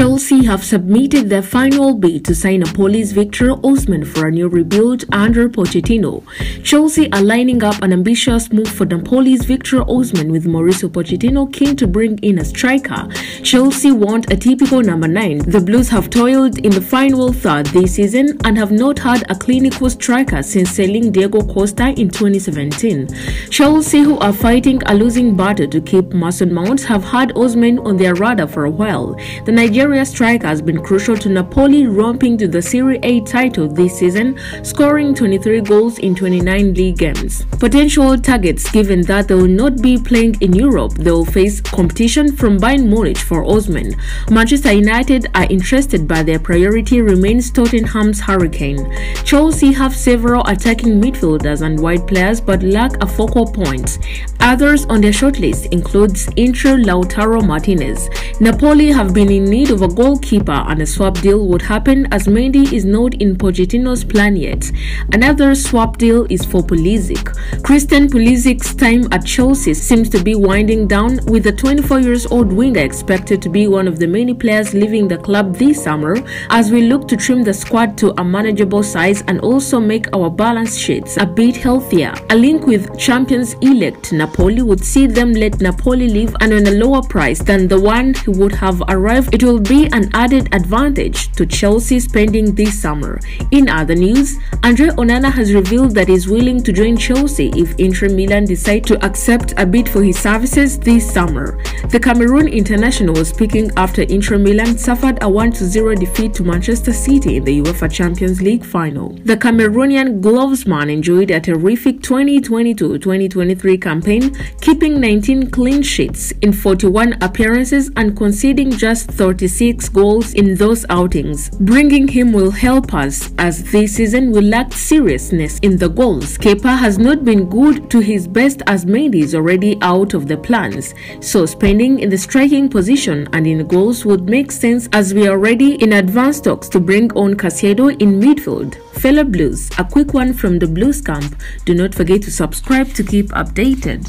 Chelsea have submitted their final bid to sign Napoli's Victor Osimhen for a new rebuild under Pochettino. Chelsea are lining up an ambitious move for Napoli's Victor Osimhen, with Mauricio Pochettino keen to bring in a striker. Chelsea want a typical number 9. The Blues have toiled in the final third this season and have not had a clinical striker since selling Diego Costa in 2017. Chelsea, who are fighting a losing battle to keep Mason Mount, have had Osimhen on their radar for a while. The Nigeria striker has been crucial to Napoli romping to the Serie A title this season, scoring 23 goals in 29 league games. Potential targets: given that they will not be playing in Europe, they will face competition from Bayern Munich for Osimhen. Manchester United are interested, but their priority remains Tottenham's Hurricane. Chelsea have several attacking midfielders and wide players but lack a focal point. Others on their shortlist includes Inter Lautaro Martinez. Napoli have been in need of a goalkeeper, and a swap deal would happen as Mendy is not in Pochettino's plan yet. Another swap deal is for Pulisic. Christian Pulisic's time at Chelsea seems to be winding down, with the 24-year-old winger expected to be one of the many players leaving the club this summer as we look to trim the squad to a manageable size and also make our balance sheets a bit healthier. A link with champions-elect Napoli would see them let Napoli leave, and on a lower price than the one who would have arrived, it will be an added advantage to Chelsea spending this summer. In other news, Andre Onana has revealed that he's willing to join Chelsea if Inter Milan decide to accept a bid for his services this summer. The Cameroon international was speaking after Inter Milan suffered a 1-0 defeat to Manchester City in the UEFA Champions League final. The Cameroonian glovesman enjoyed a terrific 2022-2023 campaign, keeping 19 clean sheets in 41 appearances and conceding just 36 goals in those outings. Bringing him will help us, as this season we lacked seriousness in the goals. Kepa has not been good to his best, as Mendy is already out of the plans, so spending in the striking position and in goals would make sense, as we are already in advanced talks to bring on Casiedo in midfield. Fellow Blues, a quick one from the Blues camp. Do not forget to subscribe to keep updated.